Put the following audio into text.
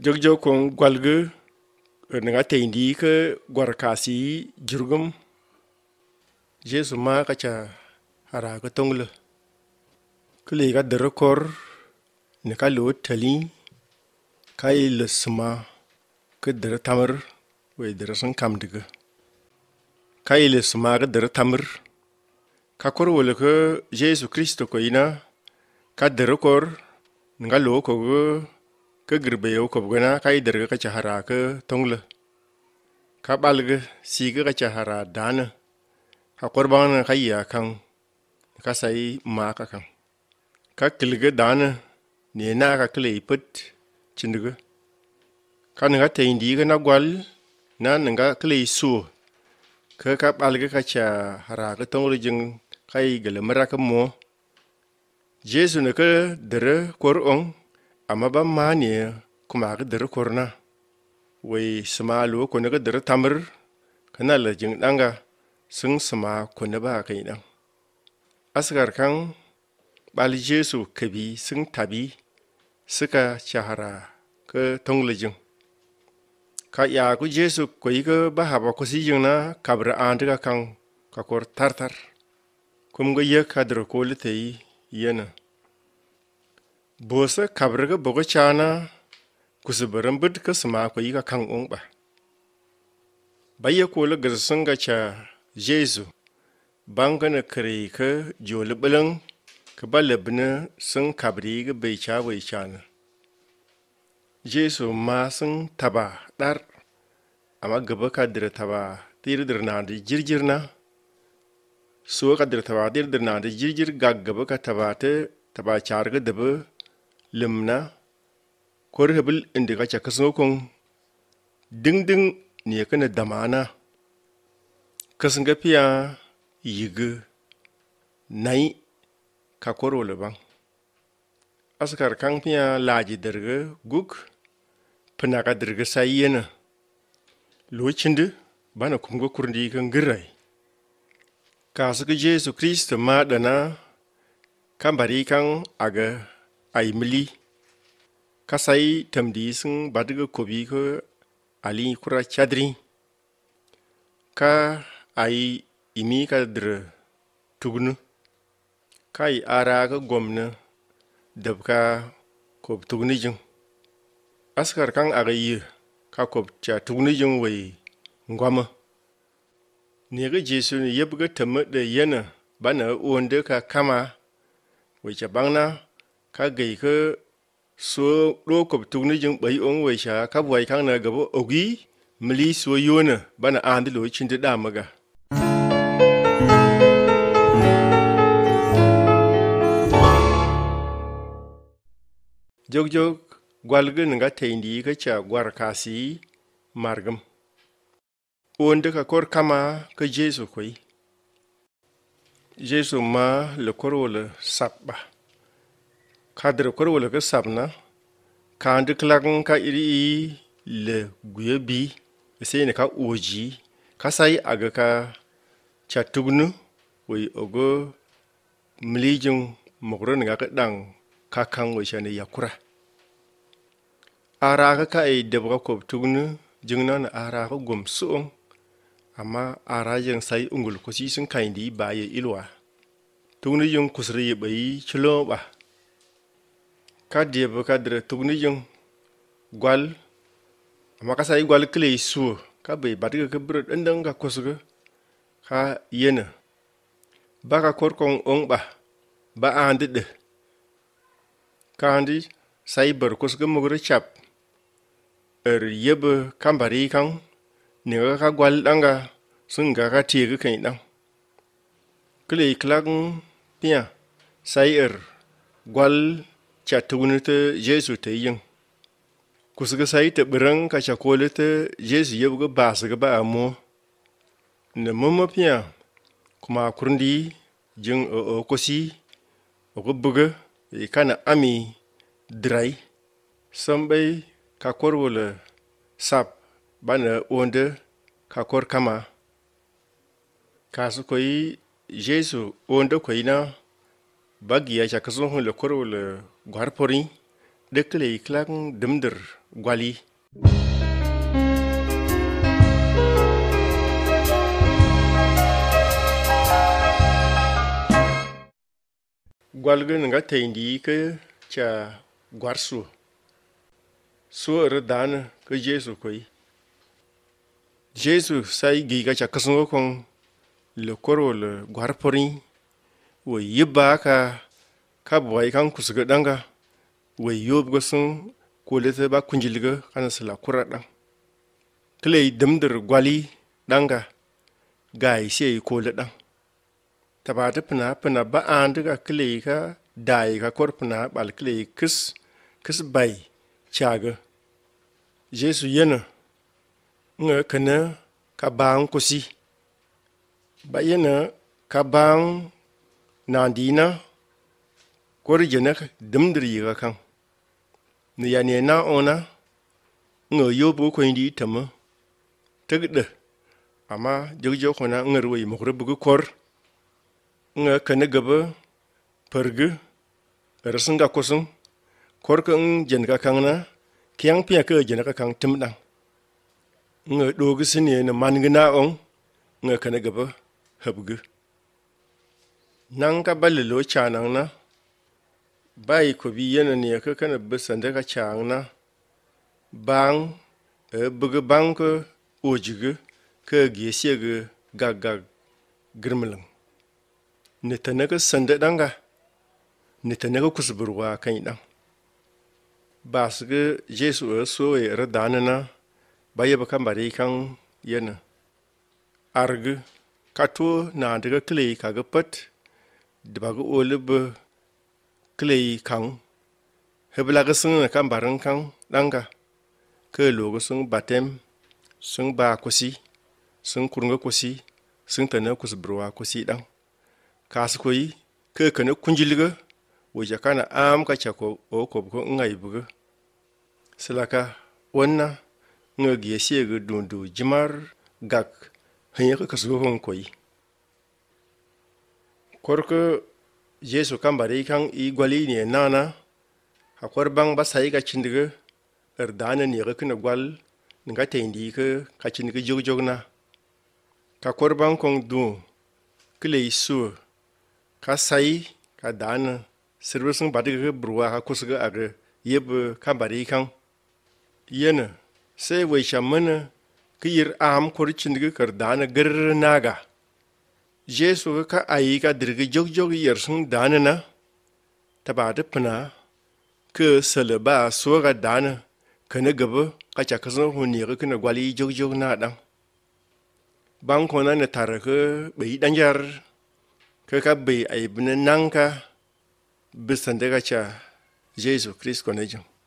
jogjo kon gwalge nga tendi ke gwarkasi jurgum Jesu ma kacha ara ka tongle kle ga der kor ne ka lo tali kai le sma ke der tamar we der san kam diga kai le sma ga der tamar ka kor wole ke Jesu Kristo ko ina ka der kor nga lo ko ka girbe yau ka bugana kai darga ka chahara ka tongla ka balga siga ka chahara dana ka korban ka iya kan ka sai ma ka kan ka kilga dana ne na ka klei put chinduga ka nga te indi ga na gwal na nga klei su ka balga ka chahara ka tongla jing kai galamara ka mo Jesu ne ka dara korong amaba mani kuma ga der korna we smalu ko ne ga der tamir kana la jing danga sing sma ko ne ba kai dan asgar kan bal Jesu kabi sing tabi suka chahara ka tonglejing ka ya ku Jesu ko yiga ba haba ko si jingna kabra andga kan ka kor tartar kum ga ye ka der ko litei yana Bosa kabraga boga chana kusubaran bud ka sma ko yiga kan ongba baye ko le gersunga cha Jesu bangana kare ka jolublan ka balabna sun kabriga bai cha bai chana Jesu ma sun taba dar amma gaba ka dir taba tirdirna da jirjirna so ka dir taba tirdirna da jirjir gaggaba ka tabata taba charga daba Limna korhebil indika chakasno kong ding ding niekana damana kasnga pia yig nai kakoro lebang askar kang pia laji derge guk penaka derge sayena lochinde bana kumgo kurndi kan girai kasge Jesu Kristo madana kambari kang aga Aimili kasai tamdi sing badga kobi ko ali kura chadri ka ai imi kadr tugnu kai ara ka gomna dabka kob tugni jung askar kang agayi ka kob cha tugni jung wai ngwama ne ga Jesu ne yebga tamda yana bana onde ka kama wai cha bangna ka gai ka so lokop tugni jing bai on wai sha ka buai kang na gabo ogi mili so yona bana andi lo chin da maga jog gwalgun nga teindi ka cha gwarkasi margam onda ka kor kama ka Jesu koi Jesu ma le korola sabba Kadra korwala ka sabna kandi klagan ka iri le guyebi sai ne ka oji ka sai aga ka chatugnu wai ogo mlijin mokron ga kadan ka kan wai shane yakura ara ka ai dabga ko tugnu jingnan ara ka gomsu amma ara jin sai ungul ko si sun kaindi baye ilwa tugnu jin kusri bai chilo ba Kadie bakadre tugni jung gwal makasai gwal klei su ka be badga ke brod ndang ka kosga ka yena baka korkon ongba ba andide kandi sai bar kosga mugre chap yebe kambari kan ne ka gwal danga sun ga ka tie ka ina klei klagn pia sai gwal Chatunita Jesu te yin. Kusga sai te brang ka chakolete Jesu yebga basga ba amo. Ne momo pia kuma kurndi jing o kosi o buga e kana ami drai sambai ka korwole sap bana onde ka kor kama. Kasu koi Jesu onde koina bagia chakason le korwole Gwarpori Dekle iklang demder gwali. Gwalgen nga tendi ke cha gwarsu. So erdan ke Jesu koi. Jesu sai giga cha kasungo kong le koro le gwarpori. We yiba ka kabwai kan kusuga danga. We yob gosun kolete ba kunjiliga kanasala kurada. Klei demder gwali danga. Gai se kolada. Tabata pena pena ba andga klei ka dai ka korpna bal klei kis bai chaga. Jesu yena nga kana kabang kosi. Ba yena kabang nandina korijana demdri ga kan. Niyane na ona nga yobu ko indi tama tegda ama jogjo kona nga ruwi mukrubu kor nga kana gaba perge rasinga kosun kor kan jenga kanna kyang pya ka jenga kan timdan nga dogu sine na mangna on nga kana gaba habgu nanka ballo chanang na bai ko bi yana ne ka kana bisanda ka changna bang buga banko ojiga ka gesege gaggag grimlang nitanaka sanda danga nitanaka kusburwa kan dan basge Jesu so e radanana baya bakan bare kan yana arg kato na daga klei kaga pat daga olib klei kan hebla gasun kan baran kan danga ke logo sun batem sun ba kosi sun kurunga kosi sun tana kusbroa kosi dan kaskoi ke kana kunjiliga waja kana am ka chako okobko ngaibuga selaka wonna ngogiye sege dundu jimar gak hanya kasgo honkoi korko Jesu kambare kan igwali ne nana akwar bang basai ga cindiga erdana ne ga kina gwal nga tendi ka cindiga jogjogna ka korban kon du kleisu ka sai ka dana sirbusun badiga bruwa ha kusga aga yeb kambare kan yana sai wai shamana kiyir am kor cindiga kardana garnaga Jesu ka ayika dirga jogjog yersun danana tabada pna ke salaba soga dana kana gaba ka chakasan honiga kana gwali jogjog na dan bankona na taraka bai danjar ka ka bai aibna nanka bisan daga cha Jesu Kristo ne jam